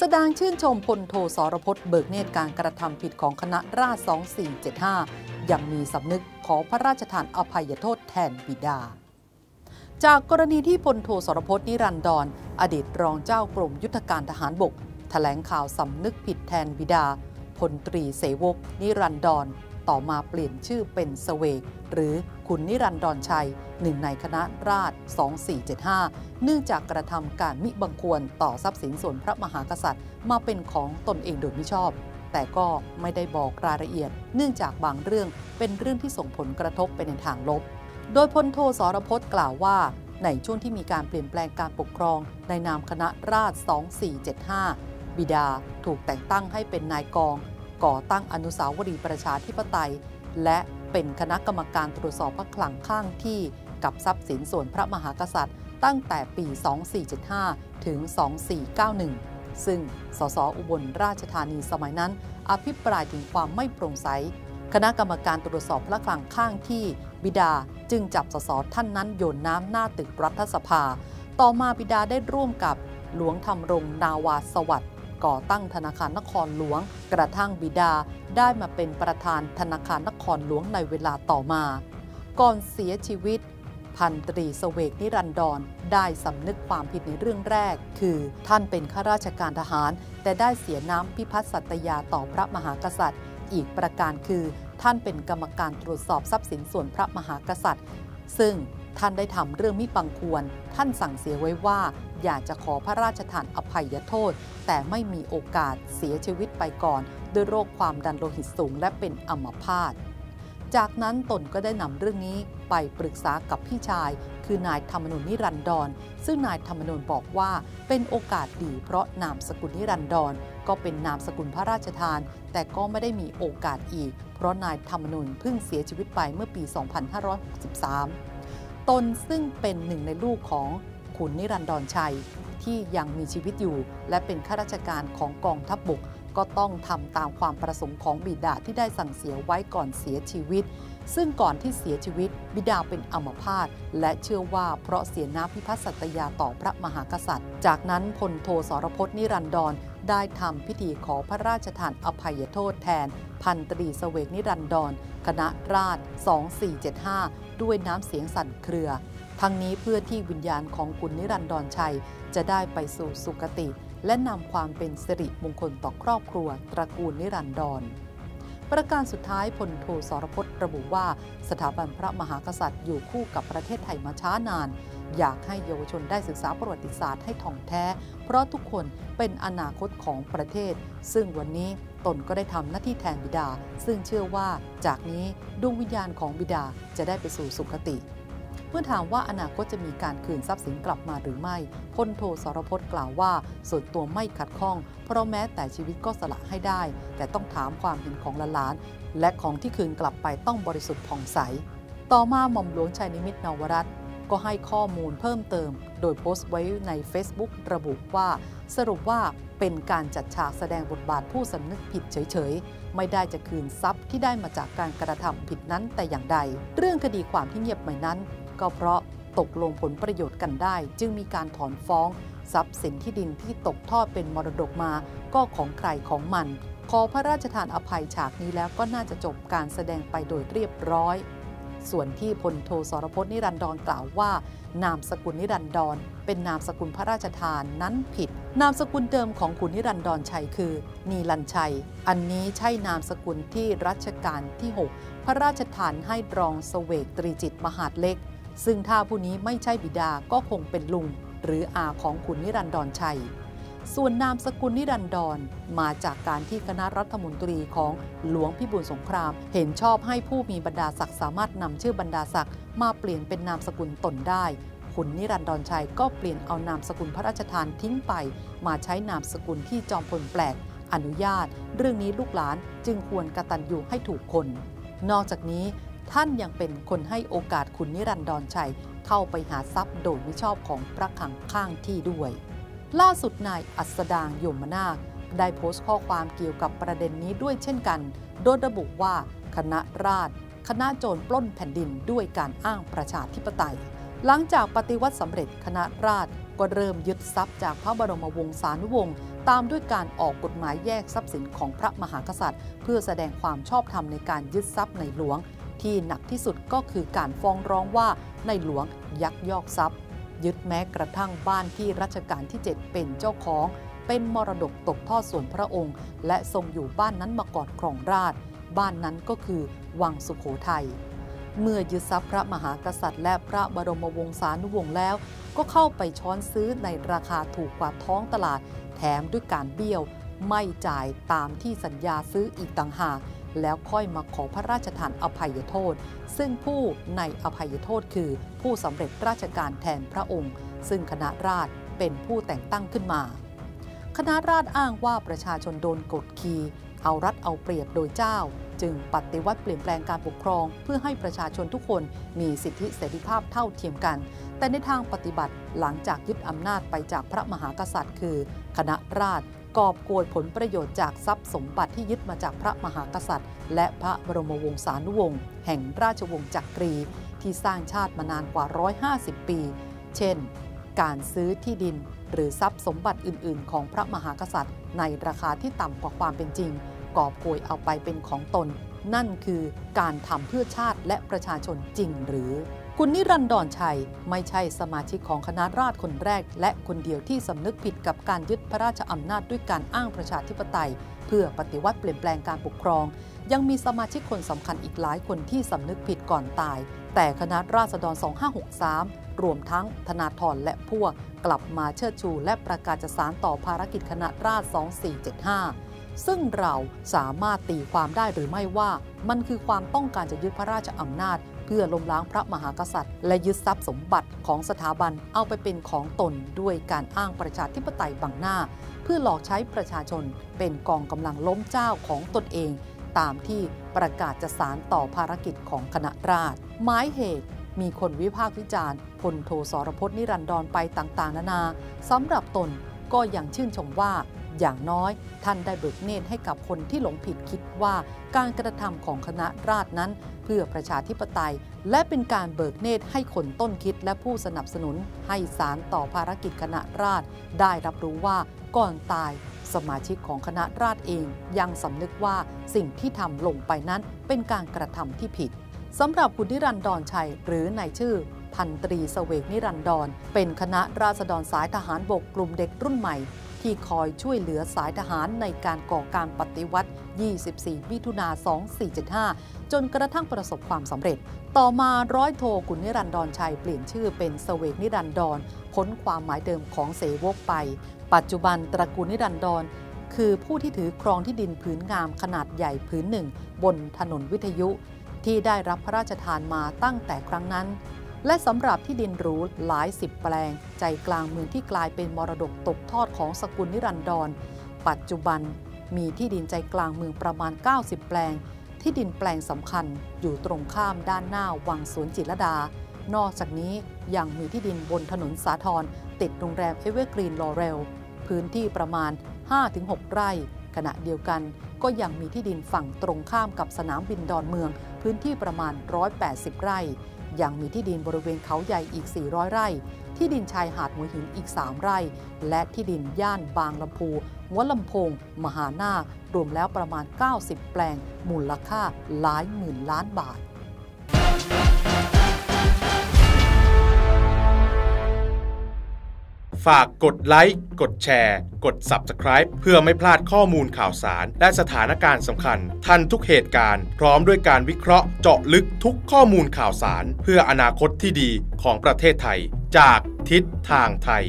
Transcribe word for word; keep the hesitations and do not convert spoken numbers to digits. แสดงชื่นชมพลโทสรพจน์เบิกเนตรการกระทำผิดของคณะราษฎรสองสี่เจ็ดห้ายังมีสำนึกขอพระราชทานอภัยโทษแทนบิดาจากกรณีที่พลโทสรพจน์นิรันดรอดีตรองเจ้ากรมยุทธการทหารบกแถลงข่าวสำนึกผิดแทนบิดาพลตรีเสวกนิรันดรต่อมาเปลี่ยนชื่อเป็นเสวกหรือคุณนิรันดรชัยหนึ่งในคณะราษฎรสองสี่เจ็ดห้าเนื่องจากกระทำการมิบังควรต่อทรัพย์สินส่วนพระมหากษัตริย์มาเป็นของตนเองโดยมิชอบแต่ก็ไม่ได้บอกรายละเอียดเนื่องจากบางเรื่องเป็นเรื่องที่ส่งผลกระทบไปในทางลบโดยพลโทสรพจน์กล่าวว่าในช่วงที่มีการเปลี่ยนแปลงการปกครองในนามคณะราษฎรสองสี่เจ็ดห้าบิดาถูกแต่งตั้งให้เป็นนายกองก่อตั้งอนุสาวรีย์ประชาธิปไตยและเป็นคณะกรรมการตรวจสอบพระคลังข้างที่กับทรัพย์สินส่วนพระมหากษัตริย์ตั้งแต่ปีสองสี่เจ็ดห้าถึงสองสี่เก้าหนึ่งซึ่งสสอุบลราชธานีสมัยนั้นอภิปรายถึงความไม่โปร่งใสคณะกรรมการตรวจสอบพระคลังข้างที่บิดาจึงจับสสท่านนั้นโยนน้ำหน้าตึกรัฐสภาต่อมาบิดาได้ร่วมกับหลวงธรรมรงค์นาวาสวัสดิ์ก่อตั้งธนาคารนครหลวงกระทั่งบิดาได้มาเป็นประธานธนาคารนครหลวงในเวลาต่อมาก่อนเสียชีวิตพันตรีเสวกนิรันดรได้สำนึกความผิดในเรื่องแรกคือท่านเป็นข้าราชการทหารแต่ได้เสียน้ำพิพัฒน์สัตยาต่อพระมหากษัตริย์อีกประการคือท่านเป็นกรรมการตรวจสอบทรัพย์สินส่วนพระมหากษัตริย์ซึ่งท่านได้ทำเรื่องมิบังควรท่านสั่งเสียไว้ว่าอยากจะขอพระราชทานอภัยโทษแต่ไม่มีโอกาสเสียชีวิตไปก่อนด้วยโรคความดันโลหิตสูงและเป็นอัมพาตจากนั้นตนก็ได้นำเรื่องนี้ไปปรึกษากับพี่ชายคือนายธรรมนูญนิรันดรซึ่งนายธรรมนูญบอกว่าเป็นโอกาสดีเพราะนามสกุลนิรันดรก็เป็นนามสกุลพระราชทานแต่ก็ไม่ได้มีโอกาสอีกเพราะนายธรรมนูญเพิ่งเสียชีวิตไปเมื่อปีสองพันห้าร้อยหกสิบสามตนซึ่งเป็นหนึ่งในลูกของคุณนิรันดรชัยที่ยังมีชีวิตอยู่และเป็นข้าราชการของกองทัพบกก็ต้องทำตามความประสงค์ของบิดาที่ได้สั่งเสียไว้ก่อนเสียชีวิตซึ่งก่อนที่เสียชีวิตบิดาเป็นอัมพาตและเชื่อว่าเพราะเสียน้ำพิพัฒน์สัตยาต่อพระมหากษัตริย์จากนั้นพลโทสรพจน์นิรันดรได้ทำพิธีขอพระราชทานอภัยโทษแทนพันตรีเสวกนิรันดรคณะราษฎรสองสี่เจ็ดห้าด้วยน้ำเสียงสั่นเครือทั้งนี้เพื่อที่วิญญาณของคุณนิรันดรชัยจะได้ไปสู่สุคติและนำความเป็นสิริมงคลต่อครอบครัวตระกูลนิรันดรประการสุดท้ายพลโทสรพจน์ระบุว่าสถาบันพระมหากษัตริย์อยู่คู่กับประเทศไทยมาช้านานอยากให้เยาวชนได้ศึกษาประวัติศาสตร์ให้ท่องแท้เพราะทุกคนเป็นอนาคตของประเทศซึ่งวันนี้ตนก็ได้ทำหน้าที่แทนบิดาซึ่งเชื่อว่าจากนี้ดวงวิญญาณของบิดาจะได้ไปสู่สุคติเมื่อถามว่าอนาคตจะมีการคืนทรัพย์สินกลับมาหรือไม่พลโทสรพจน์กล่าวว่าส่วนตัวไม่ขัดข้องเพราะแม้แต่ชีวิตก็สละให้ได้แต่ต้องถามความเห็นของหลานและของที่คืนกลับไปต้องบริสุทธิ์ผ่องใสต่อมาหม่อมหลวงชัยนิมิตนวรัตน์ก็ให้ข้อมูลเพิ่มเติมโดยโพสต์ไว้ใน Facebook ระบุว่าสรุปว่าเป็นการจัดฉากแสดงบทบาทผู้สำนึกผิดเฉยๆไม่ได้จะคืนทรัพย์ที่ได้มาจากการกระทำผิดนั้นแต่อย่างใดเรื่องคดีความที่เงียบไปนั้นก็เพราะตกลงผลประโยชน์กันได้จึงมีการถอนฟ้องทรัพย์สินที่ดินที่ตกทอดเป็นมรดกมาก็ของใครของมันขอพระราชทานอภัยฉากนี้แล้วก็น่าจะจบการแสดงไปโดยเรียบร้อยส่วนที่พลโทสรพจน์นิรันดรกล่าวว่านามสกุลนิรันดรเป็นนามสกุลพระราชทานนั้นผิดนามสกุลเดิมของคุณนิรันดรชัยคือนีรันชัยอันนี้ใช่นามสกุลที่รัชกาลที่หกพระราชทานให้รองเสวกตรีจิตมหาดเล็กซึ่งถ้าผู้นี้ไม่ใช่บิดาก็คงเป็นลุงหรืออาของคุณนิรันดรชัยส่วนนามสกุลนิรันดรมาจากการที่คณะรัฐมนตรีของหลวงพิบูลสงครามเห็นชอบให้ผู้มีบรรดาศักดิ์สามารถนำชื่อบรรดาศักดิ์มาเปลี่ยนเป็นนามสกุลตนได้คุณนิรันดรชัยก็เปลี่ยนเอานามสกุลพระราชทานทิ้งไปมาใช้นามสกุลที่จอมพลแปลกอนุญาตเรื่องนี้ลูกหลานจึงควรกตัญญูให้ถูกคนนอกจากนี้ท่านยังเป็นคนให้โอกาสคุณนิรันดรชัยเข้าไปหาทรัพย์โดยมิชอบของพระคลังข้างที่ด้วยล่าสุดนายอัสดางยมนาคได้โพสต์ข้อความเกี่ยวกับประเด็นนี้ด้วยเช่นกันโดยระบุว่าคณะราษฎรคณะโจรปล้นแผ่นดินด้วยการอ้างประชาธิปไตยหลังจากปฏิวัติสำเร็จคณะราษฎรก็เริ่มยึดทรัพย์จากพระบรมวงศานุวงศ์ ตามด้วยการออกกฎหมายแยกทรัพย์สินของพระมหากษัตริย์เพื่อแสดงความชอบธรรมในการยึดทรัพย์ในหลวงที่หนักที่สุดก็คือการฟ้องร้องว่าในหลวงยักยอกทรัพย์ยึดแม้กระทั่งบ้านที่รัชกาลที่เจ็ดเป็นเจ้าของเป็นมรดกตกทอดส่วนพระองค์และทรงอยู่บ้านนั้นมาก่อนครองราชย์บ้านนั้นก็คือวังสุโขทัยเมื่อยึดทรัพย์พระมหากษัตริย์และพระบรมวงศานุวงศ์แล้วก็เข้าไปช้อนซื้อในราคาถูกกว่าท้องตลาดแถมด้วยการเบี้ยวไม่จ่ายตามที่สัญญาซื้ออีกต่างหากแล้วค่อยมาขอพระราชทานอภัยโทษซึ่งผู้ในอภัยโทษคือผู้สำเร็จราชการแทนพระองค์ซึ่งคณะราษฎรเป็นผู้แต่งตั้งขึ้นมาคณะราษฎรอ้างว่าประชาชนโดนกดขี่เอารัดเอาเปรียบโดยเจ้าจึงปฏิวัติเปลี่ยนแปลงการปกครองเพื่อให้ประชาชนทุกคนมีสิทธิเสรีภาพเท่าเทียมกันแต่ในทางปฏิบัติหลังจากยึดอำนาจไปจากพระมหากษัตริย์คือคณะราษฎรกอบโกยผลประโยชน์จากทรัพย์สมบัติที่ยึดมาจากพระมหากษัตริย์และพระบรมวงศานุวงศ์แห่งราชวงศ์จักรีที่สร้างชาติมานานกว่าหนึ่งร้อยห้าสิบปีเช่นการซื้อที่ดินหรือทรัพย์สมบัติอื่นๆของพระมหากษัตริย์ในราคาที่ต่ำกว่าความเป็นจริงกอบโกยเอาไปเป็นของตนนั่นคือการทำเพื่อชาติและประชาชนจริงหรือคุณนิรันดรชัยไม่ใช่สมาชิกของคณะราษฎรคนแรกและคนเดียวที่สำนึกผิดกับการยึดพระราชอำนาจด้วยการอ้างประชาธิปไตยเพื่อปฏิวัติเปลี่ยนแปลงการปกครองยังมีสมาชิกคนสำคัญอีกหลายคนที่สำนึกผิดก่อนตายแต่คณะราษฎรสองห้าหกสามรวมทั้งธนาธรและพวกกลับมาเชิดชูและประกาศจะสานต่อภารกิจคณะราษฎรสองสี่เจ็ดห้าซึ่งเราสามารถตีความได้หรือไม่ว่ามันคือความต้องการจะยึดพระราชอำนาจเพื่อล้มล้างพระมหากษัตริย์และยึดทรัพย์สมบัติของสถาบันเอาไปเป็นของตนด้วยการอ้างประชาธิปไตยบังหน้าเพื่อหลอกใช้ประชาชนเป็นกองกำลังล้มเจ้าของตนเองตามที่ประกาศจะสานต่อภารกิจของคณะราษฎรหมายเหตุมีคนวิพากษ์วิจารณ์พลโทสรพจน์นิรันดรไปต่างๆนานาสำหรับตนก็ยังชื่นชมว่าอย่างน้อยท่านได้เบิกเนตรให้กับคนที่หลงผิดคิดว่าการกระทำของคณะราษฎรนั้นเพื่อประชาธิปไตยและเป็นการเบิกเนตรให้คนต้นคิดและผู้สนับสนุนให้สานต่อภารกิจคณะราษฎรได้รับรู้ว่าก่อนตายสมาชิกของคณะราษฎรเองยังสำนึกว่าสิ่งที่ทำลงไปนั้นเป็นการกระทำที่ผิดสำหรับคุณนิรันดรชัยหรือในชื่อพันตรีเสวกนิรันดรเป็นคณะราษฎรสายทหารบกกลุ่มเด็กรุ่นใหม่ที่คอยช่วยเหลือสายทหารในการก่อการปฏิวัติ ยี่สิบสี่ มิถุนา สองสี่เจ็ดห้า จนกระทั่งประสบความสำเร็จต่อมาร้อยโทกุลนิรันดรชัยเปลี่ยนชื่อเป็นเสวกนิรันดรพ้นความหมายเดิมของเสวกไปปัจจุบันตระกูลนิรันดรคือผู้ที่ถือครองที่ดินผืนงามขนาดใหญ่ผืนหนึ่งบนถนนวิทยุที่ได้รับพระราชทานมาตั้งแต่ครั้งนั้นและสำหรับที่ดินหรูหลายสิบแปลงใจกลางเมืองที่กลายเป็นมรดกตกทอดของสกุลนิรันดรปัจจุบันมีที่ดินใจกลางเมืองประมาณเก้าสิบแปลงที่ดินแปลงสำคัญอยู่ตรงข้ามด้านหน้าวังสวนจิตรลดานอกจากนี้ยังมีที่ดินบนถนนสาทรติดโรงแรมเอเวอร์กรีนลอเรลพื้นที่ประมาณ ห้าถึงหก ไร่ขณะเดียวกันก็ยังมีที่ดินฝั่งตรงข้ามกับสนามบินดอนเมืองพื้นที่ประมาณหนึ่งร้อยแปดสิบไร่ยังมีที่ดินบริเวณเขาใหญ่อีกสี่ร้อยไร่ที่ดินชายหาดหัวหินอีกสามไร่และที่ดินย่านบางลำพูหัวลำโพงมหานาครวมแล้วประมาณเก้าสิบแปลงมูลค่าหลายหมื่นล้านบาทฝากกดไลค์กดแชร์กด ซับสไครบ์ เพื่อไม่พลาดข้อมูลข่าวสารและสถานการณ์สำคัญทันทุกเหตุการณ์พร้อมด้วยการวิเคราะห์เจาะลึกทุกข้อมูลข่าวสารเพื่ออนาคตที่ดีของประเทศไทยจากทิศทางไทย